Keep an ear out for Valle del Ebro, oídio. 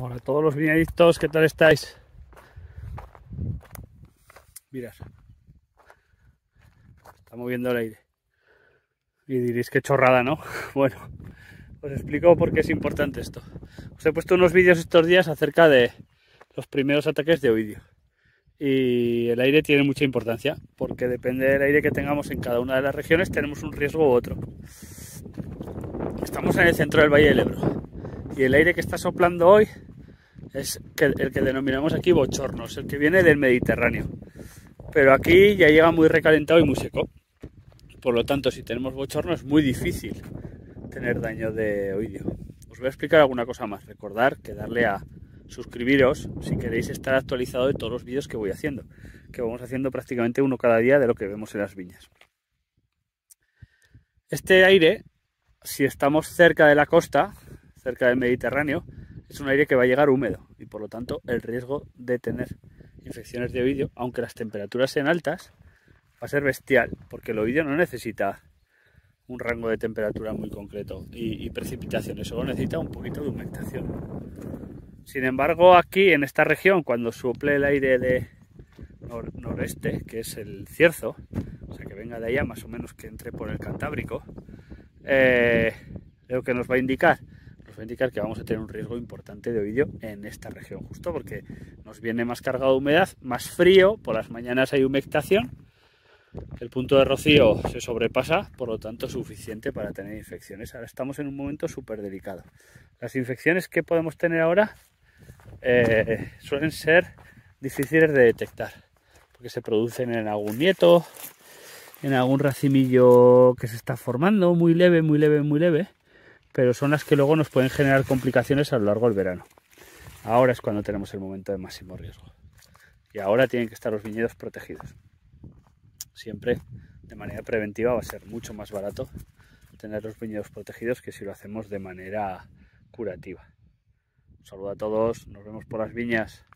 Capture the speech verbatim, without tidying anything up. Hola a todos los viñadictos, ¿qué tal estáis? Mirad, está moviendo el aire. Y diréis, qué chorrada, ¿no? Bueno, os explico por qué es importante esto. Os he puesto unos vídeos estos días acerca de los primeros ataques de oídio. Y el aire tiene mucha importancia, porque depende del aire que tengamos en cada una de las regiones, tenemos un riesgo u otro. Estamos en el centro del Valle del Ebro, y el aire que está soplando hoy es el que denominamos aquí bochornos, el que viene del Mediterráneo. Pero aquí ya llega muy recalentado y muy seco. Por lo tanto, si tenemos bochorno es muy difícil tener daño de oídio. Os voy a explicar alguna cosa más. Recordar que darle a suscribiros si queréis estar actualizado de todos los vídeos que voy haciendo, que vamos haciendo prácticamente uno cada día de lo que vemos en las viñas. Este aire, si estamos cerca de la costa, cerca del Mediterráneo, es un aire que va a llegar húmedo y por lo tanto el riesgo de tener infecciones de oídio, aunque las temperaturas sean altas, va a ser bestial, porque el oídio no necesita un rango de temperatura muy concreto y, y precipitaciones, solo necesita un poquito de humectación. Sin embargo, aquí en esta región, cuando sople el aire de nor noreste, que es el cierzo, o sea que venga de allá más o menos, que entre por el Cantábrico, eh, lo que nos va a indicar, nos va a indicar que vamos a tener un riesgo importante de oídio en esta región, justo porque nos viene más cargado de humedad, más frío, por las mañanas hay humectación, el punto de rocío se sobrepasa, por lo tanto es suficiente para tener infecciones. Ahora estamos en un momento súper delicado. Las infecciones que podemos tener ahora Eh, suelen ser difíciles de detectar, porque se producen en algún nieto, en algún racimillo que se está formando, muy leve, muy leve, muy leve, pero son las que luego nos pueden generar complicaciones a lo largo del verano. Ahora es cuando tenemos el momento de máximo riesgo, y ahora tienen que estar los viñedos protegidos. Siempre de manera preventiva va a ser mucho más barato tener los viñedos protegidos que si lo hacemos de manera curativa. Un saludo a todos, nos vemos por las viñas.